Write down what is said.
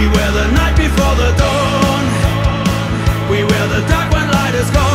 We were the night before the dawn. We were the dark when light is gone.